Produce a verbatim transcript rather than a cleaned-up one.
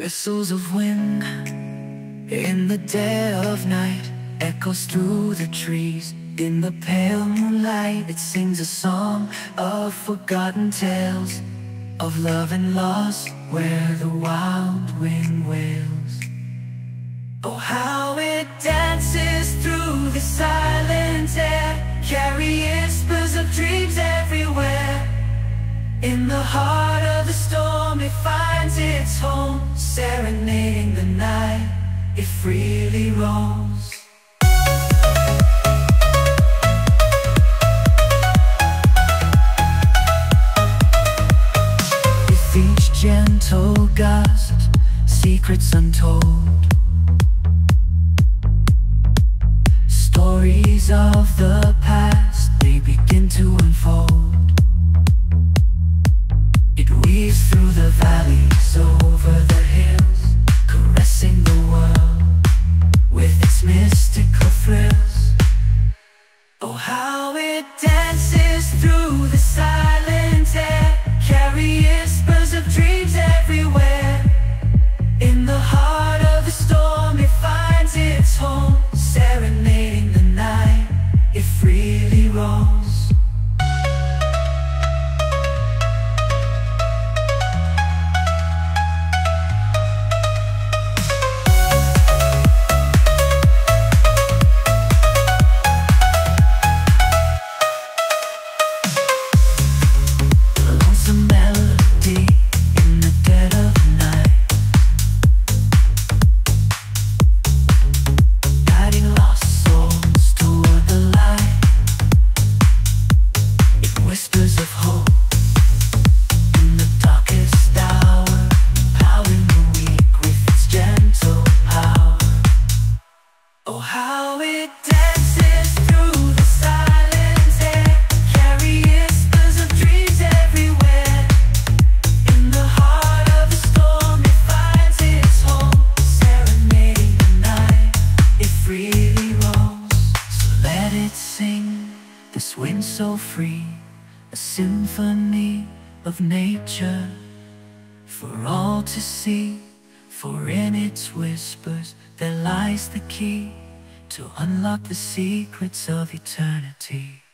Whistles of wind in the dead of night, echoes through the trees. In the pale moonlight, it sings a song of forgotten tales of love and loss, where the wild wind wails. Oh, how it dances through the silent air, carrying whispers of dreams everywhere. In the heart of the storm, it finds its home, serenading the night, it freely roams. If each gentle gust, secrets untold, stories of the past, they begin to unfold. It weaves through the valleys, over the hills, caressing the world with its mystical thrills. Oh, how it dances through the silent air, carrying whispers of dreams everywhere. In the heart of the storm, it finds its home, serenading the night, it freely roams. Of nature for all to see, for in its whispers there lies the key to unlock the secrets of eternity.